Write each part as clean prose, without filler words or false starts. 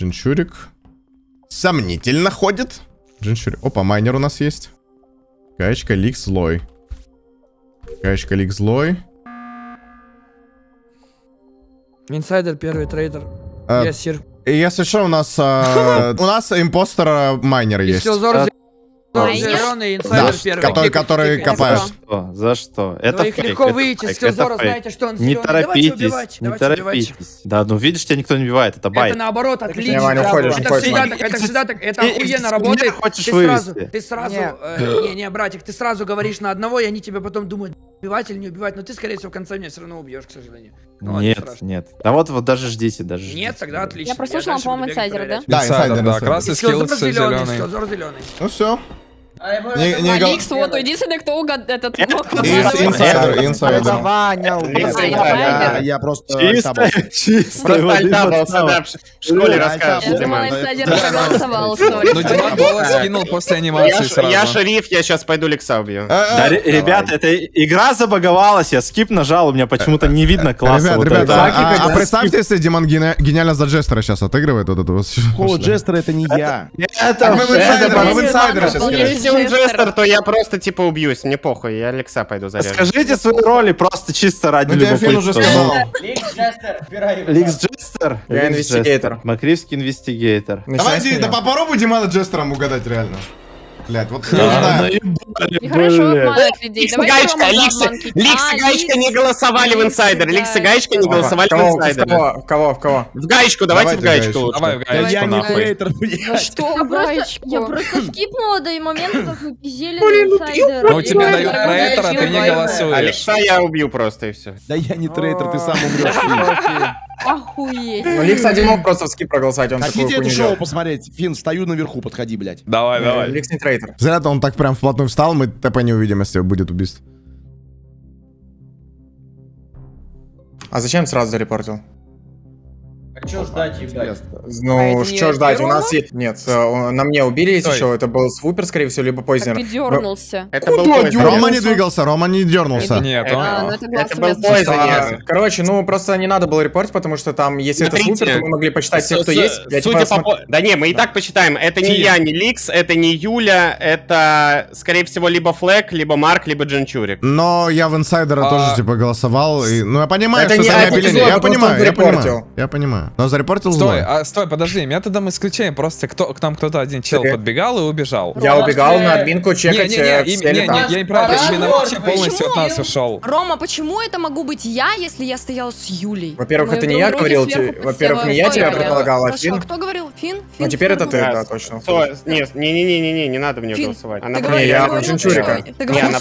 Джинчурик. Сомнительно ходит. Джинчурик. Опа, майнер у нас есть. Гаечка, Ликс, Злой. Гаечка, Ликс, Злой. Инсайдер, первый трейдер. Я сир. Если что, у нас импостер майнер есть. Который копает. За что? Это фейк. Легко выйти, Скиллзора, знаете, что он зеленый. Не торопитесь, не торопитесь. Да, ну видишь, тебя никто не убивает, это байт. Это наоборот, отлично. Это всегда так, это охуенно работает. Ты сразу, братик, ты сразу говоришь на одного, и они тебе потом думают, убивать или не убивать, но ты, скорее всего, в конце меня все равно убьешь, к сожалению. Нет, нет. А вот даже ждите, даже ждите. Нет, тогда отлично. Я прослушал, по-моему, инсайдера, да? Да, инсайдер, да. Красный зеленый. Ну все. Ликс, вот единственный, кто угадал этот мог. Инсайдер. Я просто... Чисто льда. В школе расскажешь, Диман. Инсайдер проголосовал, сори. Ну, Диман голос скинул после анимации сразу. Я шериф, я сейчас пойду Ликса убью. Ребята, эта игра забаговалась, я скип нажал, у меня почему-то не видно класса. Ребята, а представьте, если Диман гениально за Джестера сейчас отыгрывает вот этого. О, Джестер это не я. Это мы в инсайдера сейчас. Если он жестер, то я просто типа убьюсь. Мне похуй, я Алекса пойду заряжу. Скажите свои роли просто чисто ради любопытства. Ликс жестер, убирай его. Ликс жестер. Я инвестигейтор. Мокривский инвестигейтор. Давайте, да попробуй Димана Джестером угадать реально. Блядь, вот нехорошо обманывать людей. Ликс и Гаечка не голосовали в инсайдер. Ликс и Гаечка не голосовали в инсайдер. В кого? В Гаечку, давайте в Гаечку лучше. Давай в Гаечку, нахуй. Что, Гаечку? Я просто скипнула до момента, как мы пиздили на инсайдер. Ну тебе дают трейдера, ты не голосуешь. Алекса я убью просто и все. Да я не трейдер, ты сам умрешь. Охуеть. Ну, Ликс один мог просто в скип проголосовать, он такой. Хотите это шоу посмотреть? Финн, стою наверху, подходи, блядь. Давай, давай. Ликс не трейдер. Зря-то он так прям вплотную встал, мы ТП не увидим, если будет убийство. А зачем сразу зарепортил? А чё ждать, ебать? Ну, чё ждать, у нас есть... Нет, на мне убили, если чё, это был Свупер, скорее всего, либо Пойзнер. Как дёрнулся. Рома не двигался, Рома не дёрнулся. Нет, это был Пойзнер. Короче, ну, просто не надо было репортить, потому что там, если это Свупер, то мы могли почитать всех, кто есть. Да не, мы и так почитаем. Это не я, не Ликс, это не Юля, это, скорее всего, либо Флэк, либо Марк, либо Джинчурик. Но я в инсайдера тоже, типа, голосовал. Ну, я понимаю, что за обеление. Я понимаю. Но зарепортил Злой. Стой, подожди, меня тогда мы исключаем. Просто к нам кто-то один чел подбегал и убежал. Я убегал на админку чекать. Не, я не прав, именно вообще полностью от нас ушел. Рома, почему это могу быть я, если я стоял с Юлей? Во-первых, это не я говорил, во-первых, не я тебя предполагал, а Финн. Кто говорил? Финн? Ну теперь это ты, да, точно. Не, не надо мне голосовать. Она про меня, про Джинчурика. Ты говорил,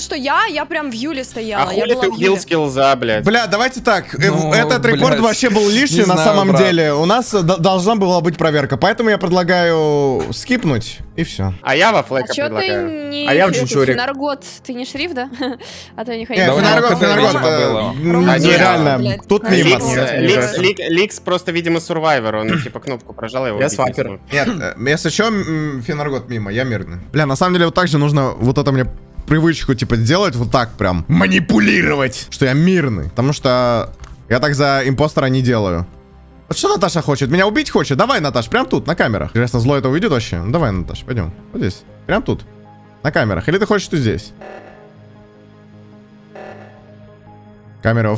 что я прям в Юле стояла. А хули ты убил Скиллза, блядь. Бля, давайте так, этот рекорд вообще был лишний на самом деле. У нас должна была быть проверка, поэтому я предлагаю скипнуть и все. А я во Флэка предлагаю. А я в Джинчурик. Финаргот, ты не шериф, да? А то не ходил. Финаргот. Нереально. Тут мимо. Ликс просто, видимо, сурвайвер. Он типа кнопку прожал, его. Я свапер. Нет, если что, Финаргот мимо, я мирный. Бля, на самом деле вот так же нужно вот это мне привычку типа делать, вот так прям манипулировать, что я мирный, потому что я так за импостера не делаю. Вот что Наташа хочет? Меня убить хочет? Давай, Наташ, прям тут, на камерах. Интересно, Злой это увидит вообще? Ну, давай, Наташ, пойдем. Вот здесь. Прям тут. На камерах. Или ты хочешь тут здесь? Камеры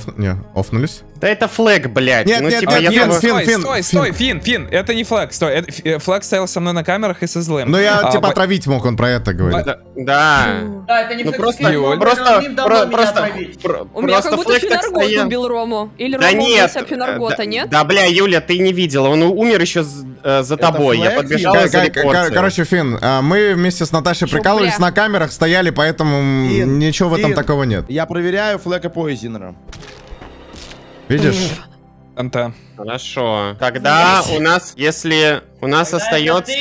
офнулись. Да это Флэг, блядь. Нет, ну, нет, типа, Финн, это не Флэг, стой. Флэг стоял со мной на камерах и со Злым. Ну я типа отравить мог, он про это говорит. Да. Да, это не просто. У меня как будто Финаргот убил Рому. Или Рому убился от Финаргота, нет? Да, бля, Юля, ты не видела, он умер еще за тобой. Я подбежал за рекордцию. Короче, Финн, мы вместе с Наташей прикалывались на камерах, стояли, поэтому ничего в этом такого нет. Я проверяю Флэка Пойзнера. Видишь? Хорошо. Тогда у нас, если У нас остается...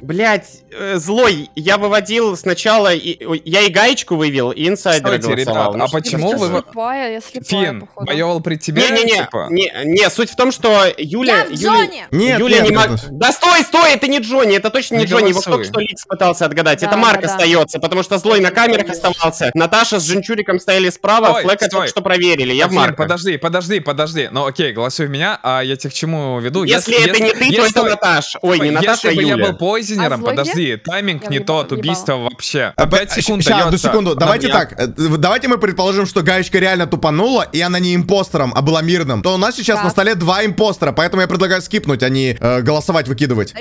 Блять, Злой, я выводил сначала... Я и Гаечку вывел, и Инсайдера голосовал. А почему вы... Фин, воевал при тебе? Не, суть в том, что Юля... Юля не могла... Да стой, стой, это не Джонни, это точно не Джонни. Вот только что Ликс пытался отгадать. Это Марк остается, потому что Злой на камерах оставался. Наташа с Жемчуриком стояли справа, Флэка только что проверили. Я в Марк. Подожди. Ну окей, голосуй меня, а я тебя к чему веду? Если это не ты, то это Наташа. Ой, не Наташа, а Юля. Если бы я был пойзенером, подожди, тайминг не тот, убийство вообще. 5 секунд дается. Одну секунду, давайте так, давайте мы предположим, что Гаечка реально тупанула, и она не импостером, а была мирным. То у нас сейчас на столе 2 импостера, поэтому я предлагаю скипнуть, а не голосовать, выкидывать.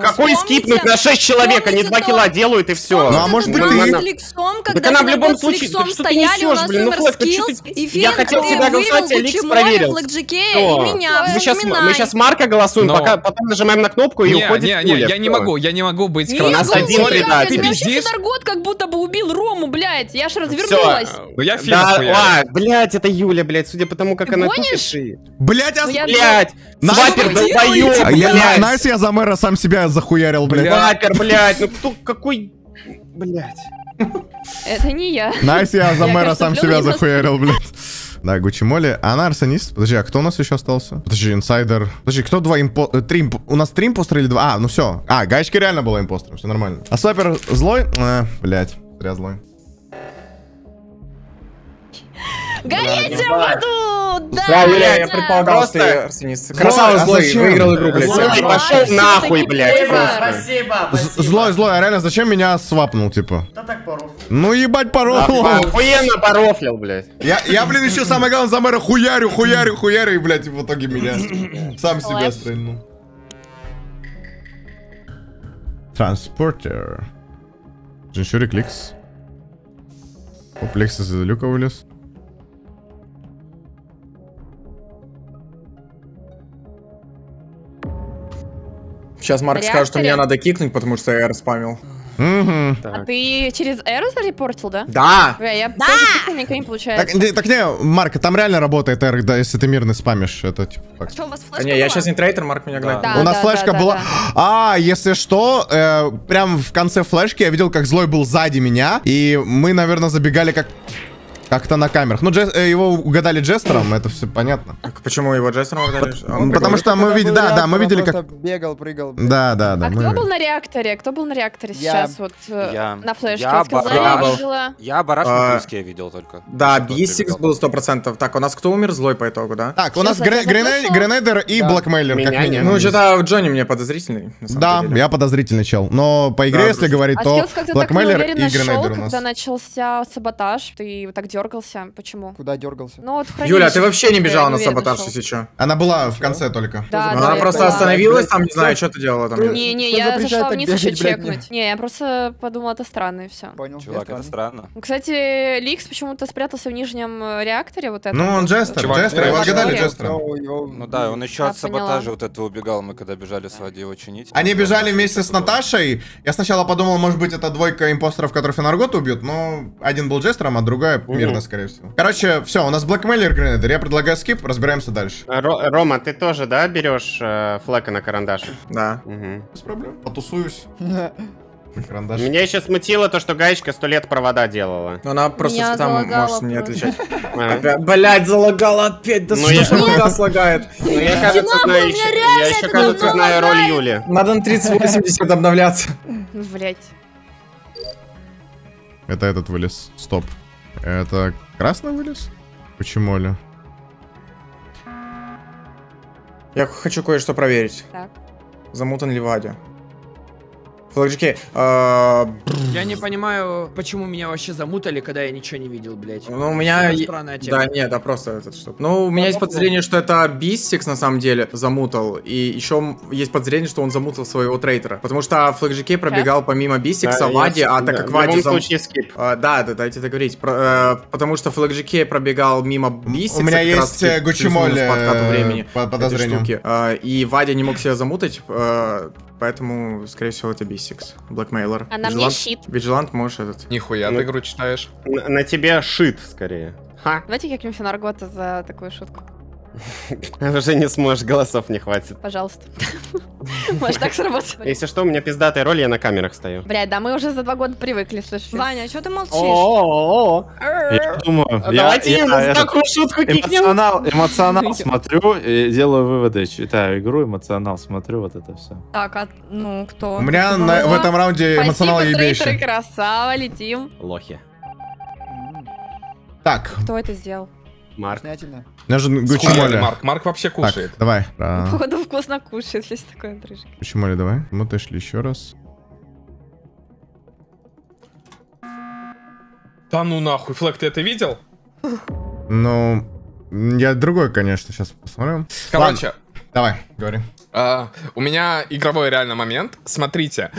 Какой скипнуть? На 6 человек, они 2 килла делают, и все. Ну а может быть ты? Так она в любом случае, ты что ты несешь, блин, ну Флэк, ты чё ты? Я хотел тебя голосовать, а Ликс проверил. Мы сейчас Марка голосуем, потом нажимаем на кнопку. И уходит. Я не могу быть красавцем. Ты пиздишь? Финаргот как будто бы убил Рому, блядь. Я ж развернулась. Ну я Фин охуяю. Блядь, это Юля, блядь, судя по тому, как она тупишь. Блядь, блядь. Вапер, долбоёб, блядь. Найс, я за мэра сам себя захуярил, блядь. Вапер, блядь, ну кто, какой, блядь. Это не я. Найс, я за мэра сам себя захуярил, блядь. Да, Гуччи Моли. А она арсонист. Подожди, а кто у нас еще остался? Подожди, Инсайдер. Подожди, кто 2 импостера? У нас 3 импостера или 2? А, ну все. А, Гаечка реально была импостером, все нормально. А Свапер Злой? Блять, зря Злой. Горите в аду! Да, Юля, я предполагал, что я арсенист. Красава, Злой, выиграл игру, блядь. Злой, пошел нахуй, блядь. Злой, а реально зачем меня свапнул, типа? Да так порофлил. Ну ебать, порофлил. Охуенно порофлил, блядь. Я, блин, еще самое главное за мэра хуярю, и, блядь, в итоге меня. Сам себя стрельнул. Транспортер. Женщурик Ликс. Оп, Ликс из люка вылез. Сейчас Марк скажет, что меня надо кикнуть, потому что я R спамил. А ты через R зарепортил, да? Да! Я тоже кикнул, не получается. Так не, Марк, там реально работает R, да, если ты мирный спамишь. Это типа факт. Не, я сейчас не трейтер, Марк меня гнает. У нас флешка была... А, если что, прям в конце флешки я видел, как Злой был сзади меня. И мы, наверное, забегали как-то на камерах. Ну, его угадали джестером, это все понятно. Почему его джестером угадали? Потому что мы видели, мы видели, как... бегал, прыгал. Да. А кто был на реакторе? Кто был на реакторе сейчас? Вот на флешке? Я бараш Мокривский видел только. Да, B6 был 100%. Так, у нас кто умер? Злой по итогу, да? Так, у нас Гренейдер и Блэкмейлер, как минимум. Ну, что-то Джонни мне подозрительный. Да, я подозрительный чел. Но по игре, если говорить, то Блэкмейлер и Гренейдер у нас. Когда начался саботаж, ты так дергался. Почему? Куда дергался? Ну, вот Юля, ты вообще не бежала на саботаж, если что. Она была в конце только. Она просто остановилась, там не знаю, что ты делала там. Не, я зашла вниз еще чекнуть. Не, я просто подумала, это странно и все. Понял. Чувак, это странно. Кстати, Ликс почему-то спрятался в нижнем реакторе. Вот это. Ну, он джестер, его отгадали джестером. Ну да, он еще от саботажа вот этого убегал, мы когда бежали с Влади его чинить. Они бежали вместе с Наташей. Я сначала подумал, может быть, это 2 импостеров, которые Финаргот убьют, но один был джестером, а другая мирно, скорее всего. Короче, все, у нас Блэкмейлер, Гренейдер. Я предлагаю скип, разбираемся дальше. Рома, ты тоже, да, берешь Флэка на карандаш? Да. Без проблем. Потусуюсь. Меня еще смутило то, что Гаечка 100 лет провода делала. Она просто там может не отвечать. Блять, залагала опять. Да что она слагает? Я, кажется, знаю роль Юли. Надо на 3080 обновляться. Блять. Это этот вылез. Стоп. Это красный вылез? Почему ли? Я хочу кое-что проверить. Так. Замутан ли Вадя? FlackJK. Я не понимаю, почему меня вообще замутали, когда я ничего не видел, блядь. Ну, у меня... Да, нет, да, просто этот штук. Ну, у меня есть подозрение, что это B6 на самом деле замутал. И еще есть подозрение, что он замутал своего трейтера. Потому что FlackJK пробегал помимо B6 Вади, а так как Вади... Да, дайте договорить. Потому что FlackJK пробегал мимо B6. У меня есть Гуччи Моли по подозрению. И Вадя не мог себя замутать, поэтому, скорее всего, это B6. Блэкмейлер. Она мне щит. Виджилант, можешь этот. Нихуя ты игру читаешь. На тебя шит, скорее. Давайте я кину Финаргота за такую шутку. Уже не сможешь, голосов не хватит. Пожалуйста. Может так сработать. Если что, у меня пиздатая роль, я на камерах стою. Блядь, да мы уже за 2 года привыкли, слышишь? Ваня, а что ты молчишь? Я думаю, я такую шутку эмоционал смотрю, делаю выводы, читаю игру, эмоционал смотрю, вот это все. Так, а ну кто? У меня в этом раунде эмоционал ебейший. Красава, летим. Лохи. Так. Кто это сделал? Марк. Марк вообще кушает. Так, давай. Походу вкусно кушает, если такое дрыжки. Почему ли, давай? Мы отошли еще раз. Да ну нахуй, Флэк, ты это видел? Ну, я другой, конечно, сейчас посмотрим. Короче. Ладно. Давай, говори. У меня игровой реально момент. Смотрите.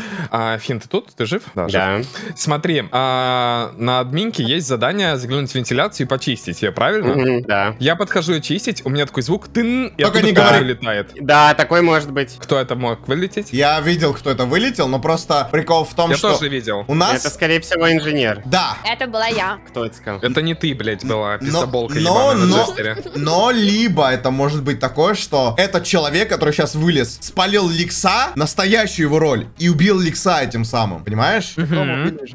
Фин, ты тут? Ты жив? Да, да. Жив. Смотри, на админке есть задание заглянуть в вентиляцию и почистить ее, правильно? Да. Я подхожу ее чистить, у меня такой звук тын, и только не говори. Вылетает. Да, такой может быть. Кто это мог вылететь? Я видел, кто это вылетел, но просто прикол в том, что... Я тоже видел. У нас... Это, скорее всего, инженер. Да. Это была я. Кто это сказал? Это не ты, блядь, была пистоболка ебаная на джестере. Но либо это может быть такое, что этот человек, который сейчас вылез, спалил Ликса, настоящую его роль, и убил Ликса этим самым, понимаешь?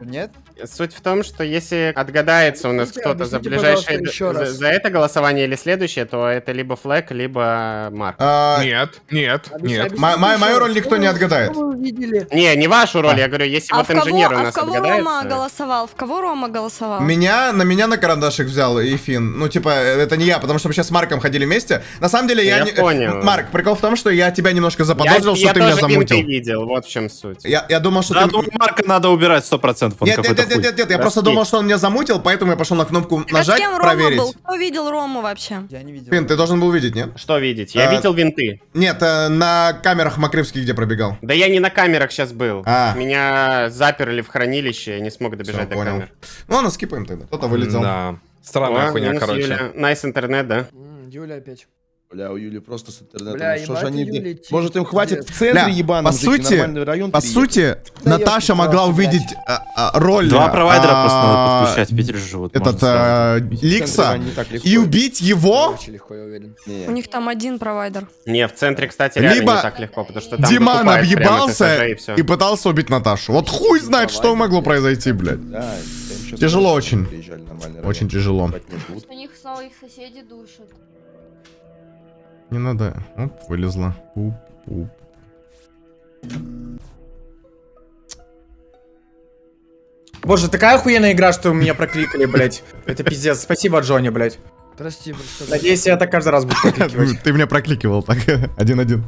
Нет? Суть в том, что если отгадается у нас кто-то за ближайшее... За это голосование или следующее, то это либо Флэк, либо Марк. Нет, нет, нет. Мою роль никто не отгадает. Не, не вашу роль, я говорю, если вот инженер у нас отгадается... А в кого Рома голосовал? В кого Рома голосовал? На меня на карандашик взял и Фин. Ну, типа, это не я, потому что мы сейчас с Марком ходили вместе. На самом деле, я не... понял. Марк, прикол в том, что я тебя немножко заподозрил, что ты меня замутил. Я видел, вот в чем суть. Я думал, что ты... Марка надо убирать 100%. Нет, я просто думал, что он меня замутил, поэтому я пошел на кнопку нажать, проверить. Был? Кто видел Рому вообще? Я не видел. Фин, ты должен был видеть, нет? Что видеть? Я видел винты. Нет, на камерах Мокривский где пробегал. Да я не на камерах сейчас был. Меня заперли в хранилище, я не смог добежать до камер. Ну ладно, скипаем тогда. Кто-то вылетел. Да. Странная хуйня, короче. Найс интернет, да? Юля опять. Бля, у Юли просто с интернетом. Бля, ебать, они... Юли, может, им хватит в центре ебаном жить, нормальный район. По сути, Наташа могла увидеть роль... Два провайдера просто надо подключать, Питер живут. Этот Ликса и убить его? У них там один провайдер. Не, в центре, кстати, реально не так легко, потому что там Диман объебался и пытался убить Наташу. Вот хуй знает, что могло произойти, блядь. Тяжело очень. Очень тяжело. У них снова их соседи душат. Не надо. Оп, вылезла. Уп, уп. Боже, такая охуенная игра, что меня прокликали, блять. Это пиздец. Спасибо, Джонни, блять. Прости, блядь. Надеюсь, я так каждый раз буду прокликивать. Ты меня прокликивал так. 1-1.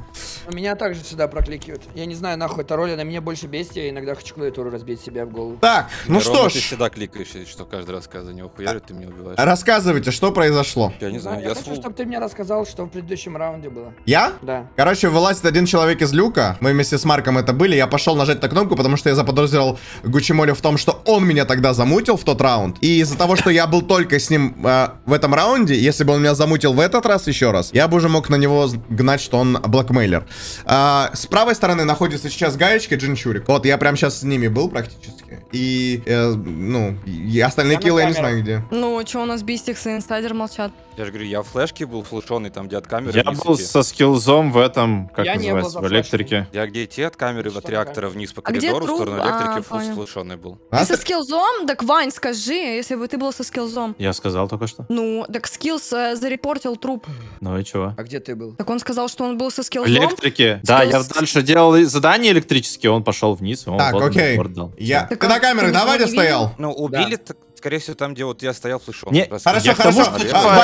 Меня также сюда прокликивают. Я не знаю, нахуй эта роль, она меня больше бесит. Я иногда хочу клавиатуру разбить себя в голову. Так, ну что ж. Ты всегда кликаешь, что каждый раз, когда за него хуярят, ты меня убиваешь. Рассказывайте, что произошло. Я не знаю, я хочу, чтобы ты мне рассказал, что в предыдущем раунде было. Я? Да. Короче, вылазит один человек из люка. Мы вместе с Марком это были. Я пошел нажать на кнопку, потому что я заподозрил Гучимолю в том, что он меня тогда замутил в тот раунд. И из-за того, что я был только с ним в этом раунде, если бы он меня замутил в этот раз еще раз, я бы уже мог на него гнать, что он блэкмейлер. С правой стороны находится сейчас Гаечка и Джинчурик. Вот, я прям сейчас с ними был практически. И, ну, и остальные киллы я не знаю где. Ну, что у нас Бистикс и Инсайдер молчат? Я же говорю, я в флешке был флешеный там, где от камеры. Я был со Скиллзом в этом, как называется, в электрике. Я где идти от камеры, от реактора вниз по коридору, в сторону электрики флешеный был. Ты со Скиллзом? Так, Вань, скажи, если бы ты был со Скиллзом. Я сказал только что. Ну, так Скиллз зарепортил труп. Ну и чего? А где ты был? Так он сказал, что он был со Скиллзом. В электрике. Да, я дальше делал задания электрические, он пошел вниз. Так, окей. Ты на камеры давайте стоял. Ну, убили... Скорее всего, там, где вот я стоял, слышал. Не, хорошо, хорошо.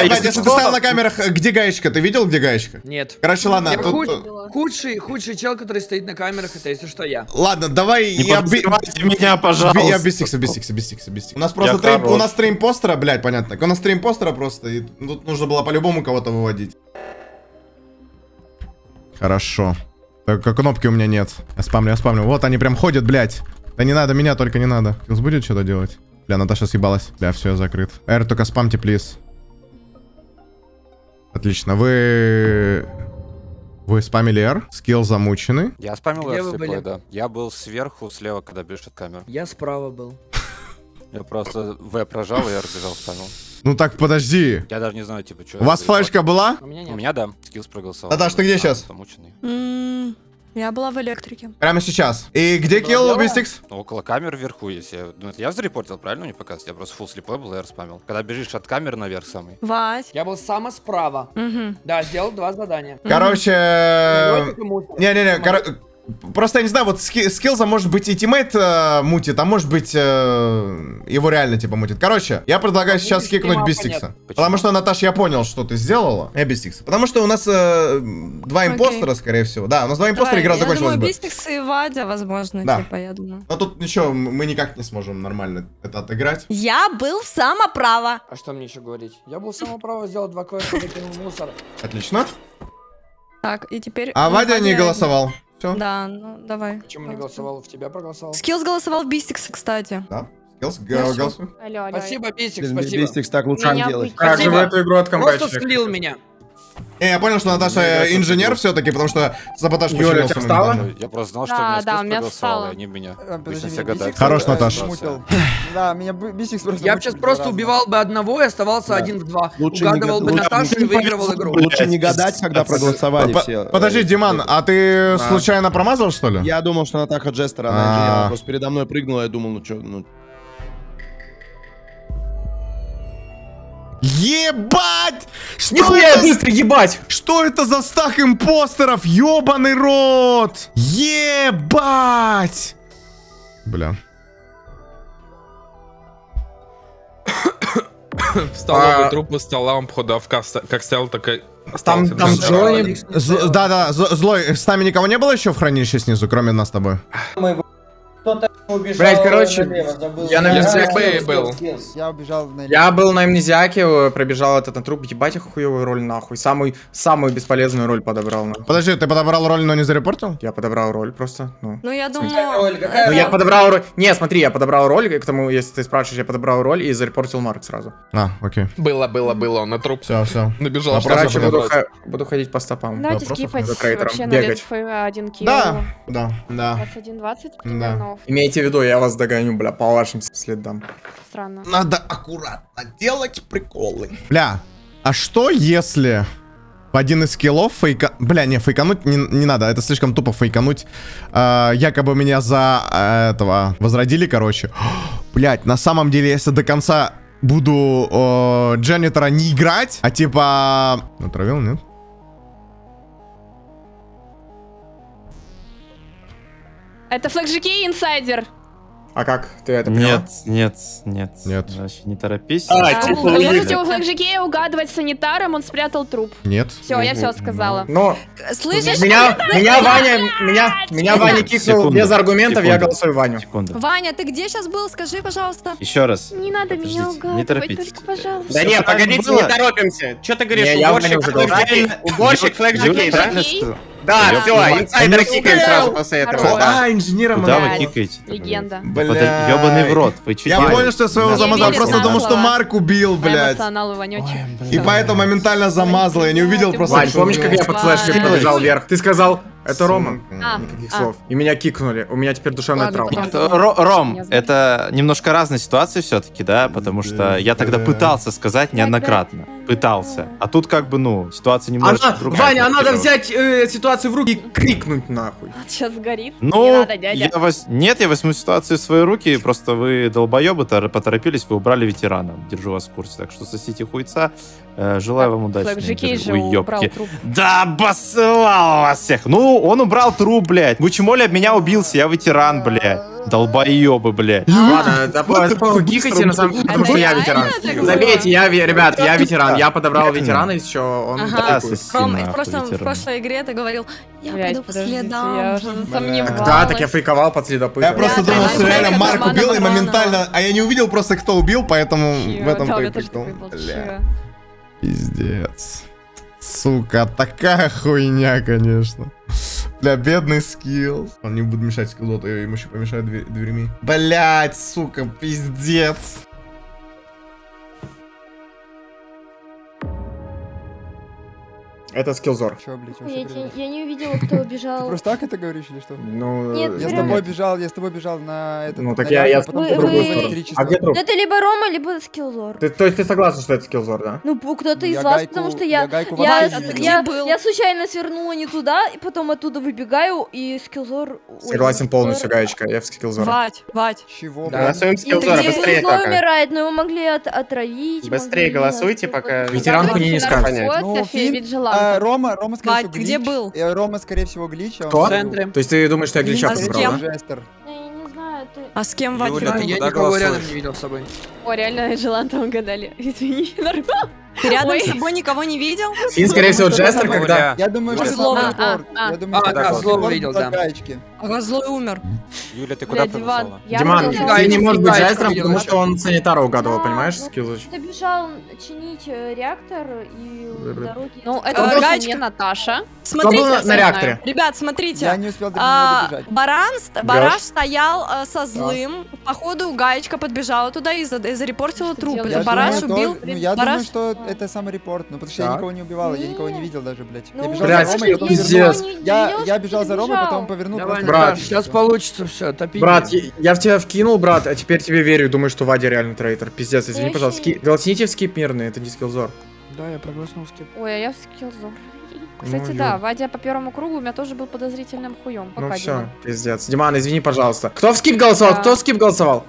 Если ты стоял на камерах, где Гаечка? Ты видел, где Гаечка? Нет. Короче, ладно. Худший чел, который стоит на камерах, это если что я. Ладно, давай... Не подбивайте меня, пожалуйста. Я без тикса. У нас просто три импостера, блядь, понятно. У нас три импостера просто, и тут нужно было по-любому кого-то выводить. Хорошо. Только кнопки у меня нет. Я спамлю. Вот они прям ходят, блядь. Да не надо меня, только не надо. Финс будет что-то делать? Бля, Наташа съебалась. Бля, все, я закрыт. Эр, только спамьте, плиз. Отлично. Вы спамили Р. Скилл замучены. Я спамил Р, да. Я был сверху, слева, когда бежит камера. Я справа был. Я просто В прожал и Р бежал, спамил. Ну так подожди. Я даже не знаю, типа, что. У вас флешка была? У меня нет. У меня да. Скиллз проголосовал. Даш, ты где сейчас? Я была в электрике. Прямо сейчас. И где килл, Бистикс? Около камер вверху есть. Ну, это я зарепортил, правильно? Не показывать. Я просто фулл слепой был, я распамил. Когда бежишь от камеры наверх самый. Вась. Я был сама справа. Да, сделал два задания. Короче... Не-не-не, просто я не знаю, вот Скиллза может быть и тиммейт мутит, а может быть его реально типа мутит. Короче, я предлагаю сейчас кикнуть Бистикса. Потому что, Наташа, я понял, что ты сделала. Я Бистикса. Потому что у нас два импостера, скорее всего. Да, у нас два импостера, игра закончилась бы. Бистикс и Вадя, возможно, типа, я думаю. Но тут ничего, мы никак не сможем нормально это отыграть. Я был самоправо. А что мне еще говорить? Я был самоправо, сделал два квеста, закинул мусор. Отлично. Так, и теперь... А Вадя не голосовал. Все? Да, ну давай. Почему не голосовал? В тебя проголосовал? Скиллз голосовал в Бистикса, кстати. Да? Скиллз голосовал? Спасибо, Бистикс, спасибо. Бистикс так лучше делает. Как же в эту игру от комбайчика. Просто слил меня. Я понял, что Наташа инженер все-таки, потому что саботаж починился. Я просто знал, что у меня Скиллз проголосовал, а не меня. Хорош, Наташа. Да, меня Бистикс просто... Я бы сейчас просто убивал бы одного и оставался один в два. Угадывал бы Наташу и выигрывал игру. Лучше не гадать, когда проголосовали все. Подожди, Диман, а ты случайно промазал, что ли? Я думал, что Натаха Джестер, она инженер. Просто передо мной прыгнула, я думал, ну что, ну... Ебать! Что нихуя это... быстро ебать! Что это за стак импостеров? Ёбаный рот! Ебать! Бля. Встал трупы стола, он походу как стоял, так и... Там Джонни... Да-да, Злой, с нами никого не было еще в хранилище снизу, кроме нас с тобой? Блять, короче, я на амнезиаке был. Я был на амнезиаке, пробежал этот труп. Ебать, я хуевую роль нахуй. Самую бесполезную роль подобрал. Нахуй. Подожди, ты подобрал роль, но не зарепортил? Я подобрал роль просто. Ну я думаю... Ну я подобрал роль... Не, смотри, я подобрал роль, к тому, если ты спрашиваешь, я подобрал роль и зарепортил Марк сразу. А, окей. Было, на труп. Все. Набежал. Короче, буду ходить по стопам. Давайте скипать вообще на ЛФ1 килл. Да. 21-20. Имейте в виду, я вас догоню, бля, по вашим следам. Странно. Надо аккуратно делать приколы. Бля, а что если в один из скиллов Бля, не, фейкануть не надо, это слишком тупо фейкануть. Якобы меня за этого возродили, короче. Блять, на самом деле, если до конца буду дженитора не играть, а типа... Натравил, нет? Это TheFlackJK Инсайдер. А как? Ты это поняла? Нет. Значит, не торопись. Можете у TheFlackJK угадывать санитаром, он спрятал труп. Нет. Все, я все сказала. Но... Слышишь? Меня Ваня кикнул без аргументов, я голосую Ваню. Ваня, ты где сейчас был? Скажи, пожалуйста. Еще раз. Не надо меня угадывать. Не торопитесь. Да нет, погодите, не торопимся. Че ты говоришь? Уборщик TheFlackJK, да? Да, все, инсайдер кикаем сразу после этого. А, инженером да, вы кикаете. Легенда. Блядь. Ёбаный в рот. Я понял, что я своего замазал. Просто думал, что Марк убил, блядь. И поэтому моментально замазал. Я не увидел просто... Вань, помнишь, как я под флешкой побежал вверх? Ты сказал... Это Роман. Никаких слов. И меня кикнули. У меня теперь душевная травма. Ром, это немножко разная ситуация все-таки, да? Потому что я тогда пытался сказать неоднократно. Пытался. А тут как бы, ну, ситуация немножко другая. Ваня, а надо взять ситуацию в руки и крикнуть нахуй. Сейчас горит. Ну, нет, я возьму ситуацию в свои руки. Просто вы, долбоебы, поторопились, вы убрали ветерана. Держу вас в курсе. Так что сосите хуйца. Желаю вам удачи. Да, обоссывал вас всех. Ну, он убрал труп, блядь. Гучимоли об меня убился, я ветеран, блядь. Долбоебы, блядь. Ладно, кикайте на самом деле, потому что я ветеран. Заметьте, ребят, я ветеран. Я подобрал ветерана еще. В прошлой игре ты говорил, я пойду по следам. Да, так я фейковал под следопытом. Я просто думал, что реально Марк убил и моментально... А я не увидел просто, кто убил, поэтому в этом прикол. Пиздец. Сука, такая хуйня, конечно. Бля, бедный Скиллз. Он не будет мешать Скиллзу, то ему еще помешают дверьми. Блять, сука, пиздец. Это Скиллзор. Я не увидела, кто убежал. Ты просто так это говоришь или что? Ну, я с тобой бежал, на этот. Ну так я потом другую сторону. Это либо Рома, либо Скиллзор. То есть ты согласна, что это Скиллзор, да? Ну кто-то из вас, потому что я случайно свернула не туда, и потом оттуда выбегаю, и Скиллзор. Согласен полностью, Гаечка, я в Скиллзор. Вать. Чего? Да, голосуем Скиллзора, быстрее. Злой умирает, но его могли отравить. Быстрее голосуйте, пока. Ветеранку не скажет. Рома, скорее всего, где был? Рома, скорее всего, глич. Кто? В центре. То есть ты думаешь, что я глича подобрал, да? Я не знаю, ты... А с кем, Вадь? Я никого рядом не видел с собой. О, реально, желанно угадали. Извини, нормально. Ты рядом с собой никого не видел? И, скорее всего, Джестер, когда... Я думаю, что Злой. А, Злой видел, да. Ага, Злой умер. Юля, ты куда побежала? Диман, ты не можешь быть Джестером, потому что он санитара угадывал, понимаешь? Ты бежал чинить реактор и дороги... Ну, это Гаечка, Наташа. Смотрите на реакторе. Ребят, смотрите. Я не успел до него добежать. Бараш стоял со Злым. Походу, Гаечка подбежала туда и зарепортила труп. Бараш убил... Я думаю, что... Это саморепорт, ну потому что я никого не убивала, я никого не видел даже, блядь. Я бежал за Ромой, потом я бежал за Ромой, потом повернул. Брат, сейчас получится все, топи. Брат, я в тебя вкинул, брат, а теперь тебе верю, думаю, что Вадя реально трейтор. Пиздец, извини, пожалуйста. Голосните в скип мирный, это не Скиллзор. Да, я проголосил в скип. Ой, а я в Скиллзор. Кстати, да, Вадя по первому кругу у меня тоже был подозрительным хуем. Ну все, пиздец. Диман, извини, пожалуйста. Кто в скип голосовал? Кто в скип голосовал?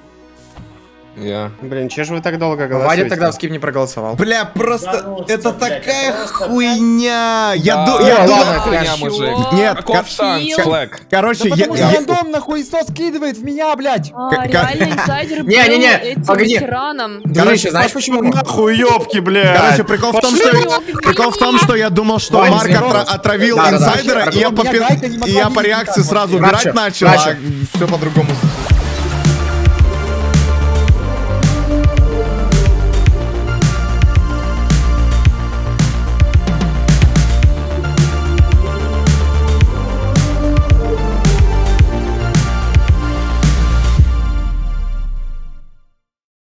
Я. Блин, че же вы так долго голосуете? Вадя тогда в скип не проголосовал. Бля, просто это такая хуйня. Я думал... Нет, короче, я... Рандом нахуй сос скидывает в меня, блядь. Реально инсайдер был этим ветераном. Короче, знаешь почему? Нахуёбки, блядь. Короче, прикол в том, что я думал, что Марк отравил инсайдера, и я по реакции сразу убирать начал, а все по-другому.